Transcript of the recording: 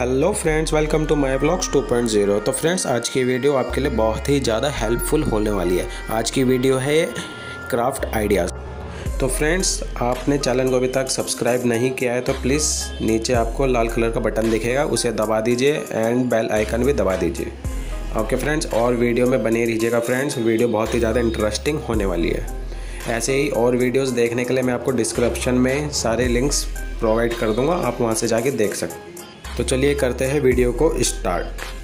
Hello friends, welcome to my vlogs 2.0। तो friends, आज की वीडियो आपके लिए बहुत ही ज़्यादा हेल्पफुल होने वाली है। आज की वीडियो है क्राफ्ट आइडियाज़। तो फ्रेंड्स, आपने चैनल को अभी तक सब्सक्राइब नहीं किया है तो प्लीज़ नीचे आपको लाल कलर का बटन दिखेगा, उसे दबा दीजिए एंड बेल आइकन भी दबा दीजिए। ओके फ्रेंड्स, और वीडियो में बने रहिएगा। फ्रेंड्स, वीडियो बहुत ही ज़्यादा इंटरेस्टिंग होने वाली है। ऐसे ही और वीडियोस देखने के लिए मैं आपको डिस्क्रिप्शन में सारे लिंक्स प्रोवाइड कर दूंगा, आप वहां से जाके देख सकते। तो चलिए करते हैं वीडियो को स्टार्ट।